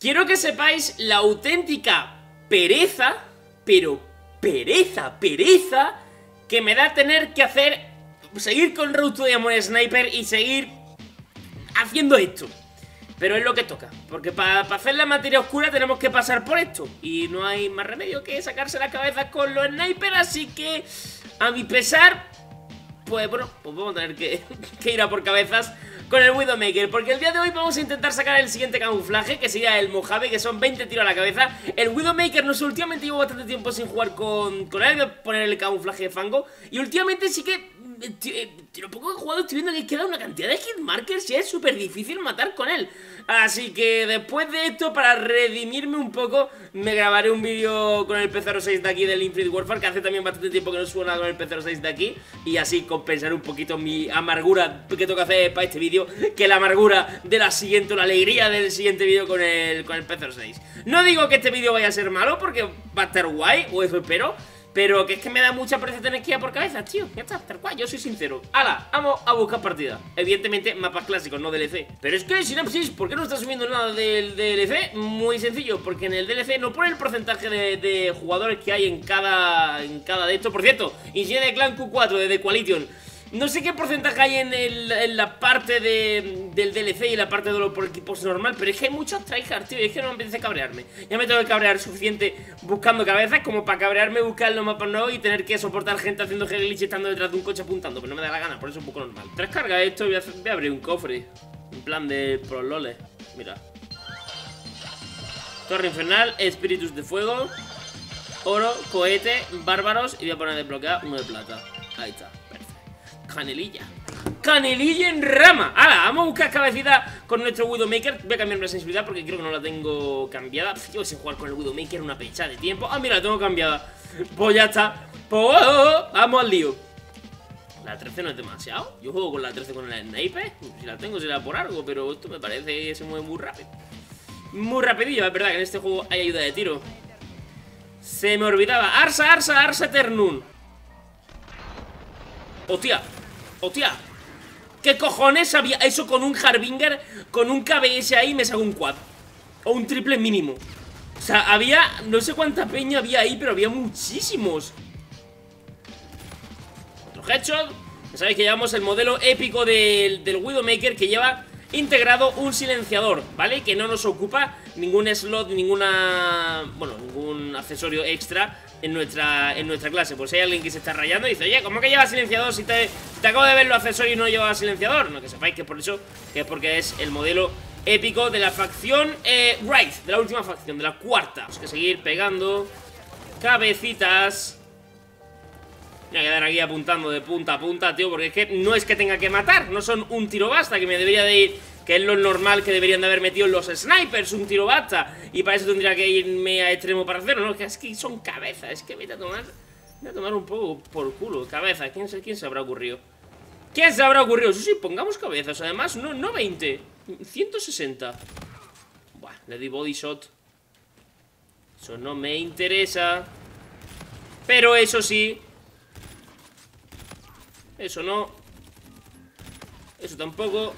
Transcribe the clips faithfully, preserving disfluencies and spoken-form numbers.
Quiero que sepáis la auténtica pereza, pero pereza, pereza, que me da tener que hacer, seguir con Road to Diamond Sniper y seguir haciendo esto. Pero es lo que toca, porque para pa hacer la materia oscura tenemos que pasar por esto. Y no hay más remedio que sacarse la cabeza con los snipers, así que a mi pesar, pues bueno, pues vamos a tener que, que ir a por cabezas con el Widowmaker, porque el día de hoy vamos a intentar sacar el siguiente camuflaje, que sería el Mojave, que son veinte tiros a la cabeza. El Widowmaker, no sé, últimamente llevo bastante tiempo sin jugar con, con él, voy a poner el camuflaje de fango. Y últimamente sí que, lo poco que he jugado, estoy viendo que queda una cantidad de hitmarkers y es súper difícil matar con él. Así que después de esto, para redimirme un poco, me grabaré un vídeo con el P cero seis de aquí del Infinite Warfare, que hace también bastante tiempo que no subo nada con el P cero seis de aquí. Y así compensar un poquito mi amargura que tengo que hacer para este vídeo, que la amargura de la siguiente, la alegría del siguiente vídeo con el, con el P cero seis. No digo que este vídeo vaya a ser malo, porque va a estar guay, o eso espero, pero que es que me da mucha pereza tener que ir por cabeza, tío. Ya está, tal cual, yo soy sincero. ¡Hala! Vamos a buscar partida. Evidentemente, mapas clásicos, no D L C. Pero es que Sinapsis, ¿por qué no está subiendo nada del D L C? Muy sencillo, porque en el D L C no pone el porcentaje de, de jugadores que hay en cada, en cada de estos. Por cierto, insignia de Clan Q cuatro, de The Coalition. No sé qué porcentaje hay en, el, en la parte de, del D L C y en la parte de lo por equipos normal, pero es que hay muchos tryhards, tío, y es que no me empecé a cabrearme. Ya me tengo que cabrear suficiente buscando cabezas como para cabrearme, buscar los mapas nuevos y tener que soportar gente haciendo glitch estando detrás de un coche apuntando, pero no me da la gana, por eso es un poco normal. Tres cargas esto y voy a, hacer, voy a abrir un cofre, en plan de pros loles, mira. Torre infernal, espíritus de fuego, oro, cohete, bárbaros y voy a poner desbloquear uno de plata. Ahí está. Canelilla. Canelilla en rama. Ahora, vamos a buscar cabecita con nuestro Widowmaker. Voy a cambiar la sensibilidad porque creo que no la tengo cambiada. Pff, yo sé jugar con el Widowmaker una pecha de tiempo. Ah, mira, la tengo cambiada. Pues ya está. Pues oh, oh, oh. Vamos al lío. La trece no es demasiado. Yo juego con la trece con el sniper. Si la tengo será por algo, pero esto me parece que se mueve muy rápido. Muy rapidillo, es verdad que en este juego hay ayuda de tiro. Se me olvidaba. Arsa, arsa, arsa eternum. Hostia. ¡Hostia! ¿Qué cojones había eso con un Harbinger? Con un K B S ahí me sacó un quad. O un triple mínimo. O sea, había... No sé cuánta peña había ahí, pero había muchísimos. Otro headshot. Ya sabéis que llevamos el modelo épico del, del Widowmaker, que lleva integrado un silenciador, ¿vale? Que no nos ocupa ningún slot, ninguna... Bueno, ningún accesorio extra en nuestra, en nuestra clase. Pues hay alguien que se está rayando y dice, oye, ¿cómo que lleva silenciador si te, te acabo de ver los accesorios y no lleva silenciador? No, que sepáis que es por eso, que es porque es el modelo épico de la facción eh, Wraith, de la última facción, de la cuarta. Hay que seguir pegando cabecitas. Voy a quedar aquí apuntando de punta a punta, tío, porque es que no es que tenga que matar. No son un tiro basta, que me debería de ir, que es lo normal que deberían de haber metido los snipers, un tiro basta. Y para eso tendría que irme a extremo para hacerlo, ¿no? Es que son cabezas, es que vete a tomar, voy a tomar un poco por culo. Cabeza, ¿quién se, quién se habrá ocurrido? ¿Quién se habrá ocurrido? Sí, sí, pongamos cabezas, además, no, no veinte, ciento sesenta. Buah, le di body shot. Eso no me interesa. Pero eso sí. Eso no. Eso tampoco.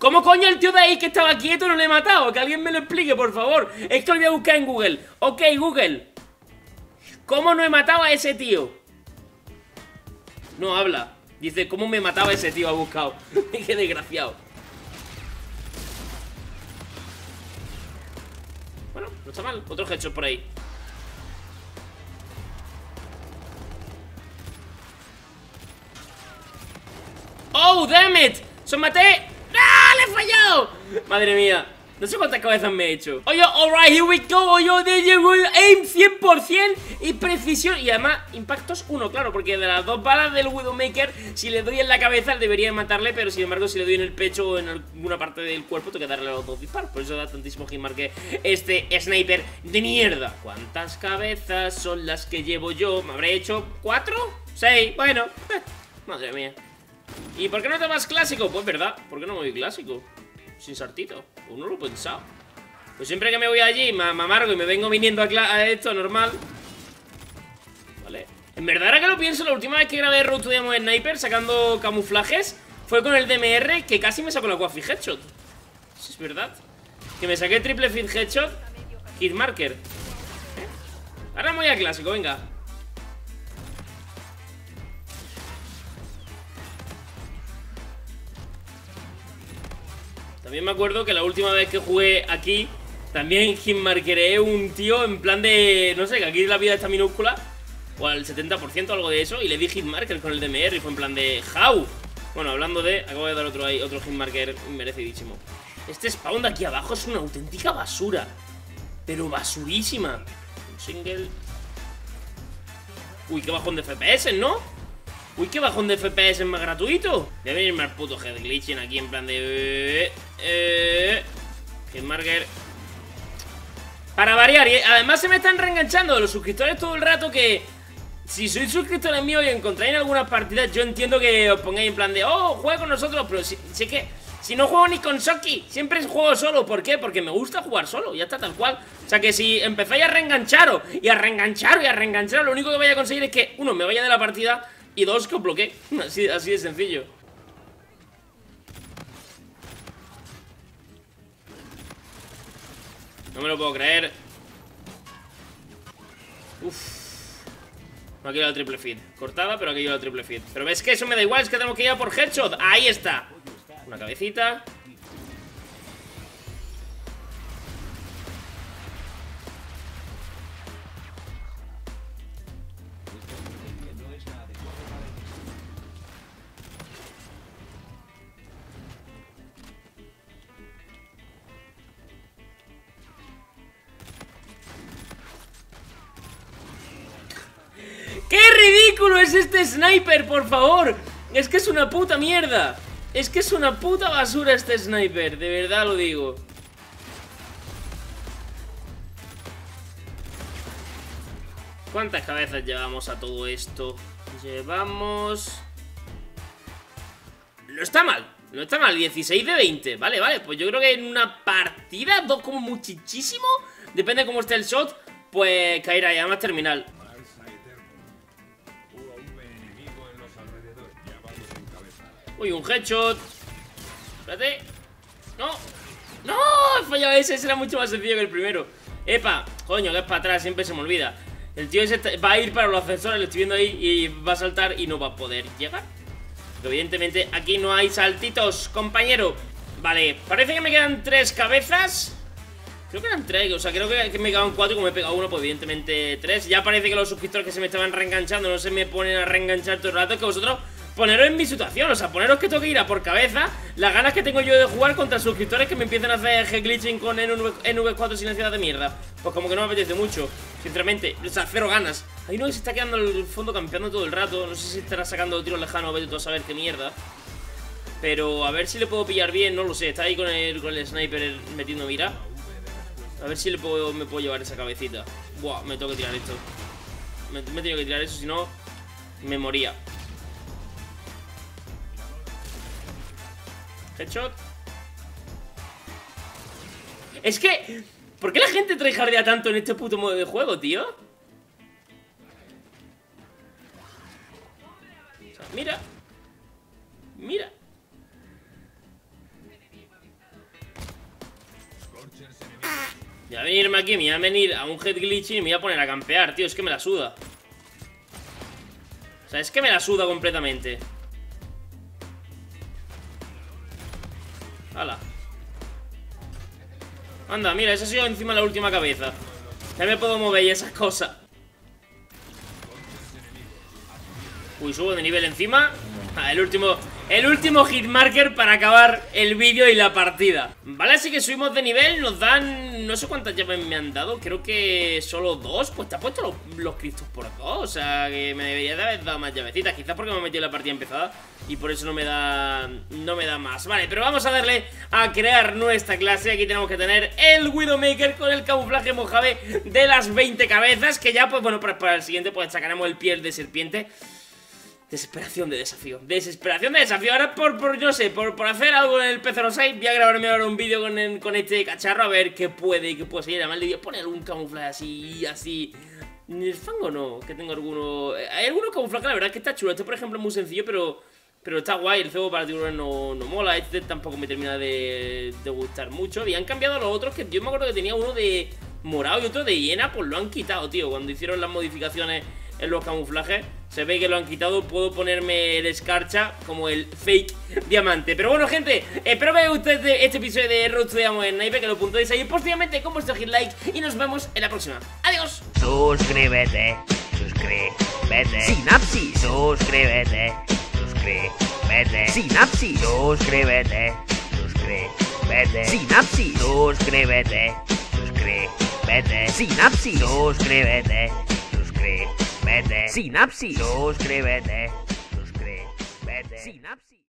¿Cómo coño el tío de ahí que estaba quieto no le he matado? Que alguien me lo explique, por favor. Esto lo voy a buscar en Google. Ok, Google, ¿cómo no he matado a ese tío? No habla. Dice, ¿cómo me mataba ese tío? Ha buscado. Qué desgraciado. Bueno, no está mal. Otros hechos por ahí. ¡Oh, damn it! ¡Se maté! ¡Ah, le he fallado! Madre mía, no sé cuántas cabezas me he hecho. Oye, alright, here we go. Oye, aim cien por ciento y precisión. Y además, impactos uno, claro, porque de las dos balas del Widowmaker, si le doy en la cabeza debería matarle, pero sin embargo, si le doy en el pecho o en alguna parte del cuerpo, tengo que darle a los dos disparos. Por eso da tantísimo hitmark que este sniper de mierda. ¿Cuántas cabezas son las que llevo yo? ¿Me habré hecho cuatro? ¿Seis? Bueno, eh, madre mía. ¿Y por qué no te vas clásico? Pues verdad, ¿por qué no me voy clásico? Sin sartito, pues no lo he pensado. Pues siempre que me voy allí, me amargo y me vengo viniendo a, a esto, normal. Vale. En verdad, ahora que lo pienso, la última vez que grabé Road to Diamond Sniper sacando camuflajes fue con el D M R, que casi me sacó la Waffi Headshot. Eso es verdad. Que me saqué triple fit headshot. Hitmarker. ¿Eh? Ahora voy a clásico, venga. También me acuerdo que la última vez que jugué aquí también hitmarkeré un tío en plan de... No sé, que aquí la vida está minúscula. O al setenta por ciento o algo de eso. Y le di hitmarker con el D M R y fue en plan de... ¡How! Bueno, hablando de... Acabo de dar otro ahí, otro hitmarker merecidísimo. Este spawn de aquí abajo es una auténtica basura. Pero basurísima. Un single. Uy, qué bajón de F P S, ¿no? Uy, qué bajón de F P S más gratuito. Debe venirme al puto head glitching aquí en plan de... Eh, eh, hitmarker. Para variar. Y además se me están reenganchando de los suscriptores todo el rato que... Si sois suscriptores míos y encontráis algunas partidas, yo entiendo que os pongáis en plan de... Oh, juega con nosotros, pero si, si es que... Si no juego ni con Shoki, siempre juego solo. ¿Por qué? Porque me gusta jugar solo, ya está, tal cual. O sea que si empezáis a reengancharos y a reengancharos y a reengancharos, lo único que vais a conseguir es que, uno, me vaya de la partida y dos, que os bloquee. Así, así de sencillo. No me lo puedo creer. Uf. No ha quedado el triple feed. Cortada, pero ha quedado el triple feed. Pero ves que eso me da igual, es que tengo que ir a por headshot. Ahí está. Una cabecita. ¡Qué ridículo es este sniper, por favor! Es que es una puta mierda. Es que es una puta basura este sniper, de verdad lo digo. ¿Cuántas cabezas llevamos a todo esto? Llevamos... No está mal, no está mal, dieciséis de veinte. Vale, vale, pues yo creo que en una partida, dos como muchísimo. Depende de cómo esté el shot, pues caerá ya más terminal. Uy, un headshot. Espérate. No. No, he fallado ese. Ese era mucho más sencillo que el primero. Epa, coño, que es para atrás. Siempre se me olvida. El tío ese va a ir para los ascensores. Lo estoy viendo ahí y va a saltar y no va a poder llegar. Pero evidentemente aquí no hay saltitos, compañero. Vale, parece que me quedan tres cabezas. Creo que eran tres. O sea, creo que me quedaban cuatro. Como he pegado uno, pues evidentemente tres. Ya parece que los suscriptores que se me estaban reenganchando no se me ponen a reenganchar todo el rato. Es que vosotros... Poneros en mi situación, o sea, poneros que tengo que ir a por cabeza. Las ganas que tengo yo de jugar contra suscriptores que me empiezan a hacer glitching con N V cuatro silenciadas de mierda. Pues como que no me apetece mucho, sinceramente. O sea, cero ganas. Hay uno que se está quedando al fondo campeando todo el rato. No sé si estará sacando tiros lejanos, vete tú a saber qué mierda. Pero a ver si le puedo pillar bien, no lo sé. Está ahí con el, con el sniper metiendo mira. A ver si le puedo, me puedo llevar esa cabecita. Buah, me tengo que tirar esto. Me, me he tenido que tirar eso, si no, me moría. Headshot. Es que... ¿Por qué la gente tryhardea tanto en este puto modo de juego, tío? O sea, mira. Mira. Ya voy a venirme aquí, me voy a venir a un head glitching y me voy a poner a campear, tío. Es que me la suda. O sea, es que me la suda completamente. ¡Hala! Anda, mira, esa ha sido encima de la última cabeza. Ya me puedo mover y esas cosas. Uy, subo de nivel encima. Ah, el último... El último hitmarker para acabar el vídeo y la partida. Vale, así que subimos de nivel. Nos dan... No sé cuántas llaves me han dado. Creo que solo dos. Pues te has puesto los, los cristos por dos. O sea, que me debería de haber dado más llavecitas. Quizás porque me he metido en la partida empezada y por eso no me da... No me da más. Vale, pero vamos a darle a crear nuestra clase. Aquí tenemos que tener el Widowmaker con el camuflaje Mojave de las veinte cabezas. Que ya, pues bueno, para, para el siguiente pues sacaremos el piel de serpiente. Desesperación de desafío, desesperación de desafío. Ahora por, por yo sé, por, por hacer algo en el P cero seis, voy a grabarme ahora un vídeo con, con este cacharro, a ver qué puede y qué puede seguir. Además le voy a poner algún camuflaje así, así. ¿En el fango no? Que tengo alguno... Hay algunos camuflajes, la verdad, que está chulo. Este, por ejemplo, es muy sencillo, pero... Pero está guay, el cebo para tiburones no, no mola. Este tampoco me termina de, de gustar mucho. Y han cambiado los otros, que yo me acuerdo que tenía uno de morado y otro de hiena. Pues lo han quitado, tío. Cuando hicieron las modificaciones en los camuflajes, se ve que lo han quitado. Puedo ponerme el escarcha como el fake diamante. Pero bueno, gente, espero que haya gustado este, este episodio de Road to Diamond en Sniper, que lo puntuéis ahí positivamente con vuestro hit like. Y nos vemos en la próxima. Adiós. Suscríbete. Suscríbete. Sinapsis. Suscríbete. Suscríbete. Sinapsis. Suscríbete. Suscríbete. Sinapsis. Suscríbete. Suscríbete. Sinapsis. Suscríbete. Suscríbete. Sinapsis. Suscríbete. Suscríbete. Sinapsis.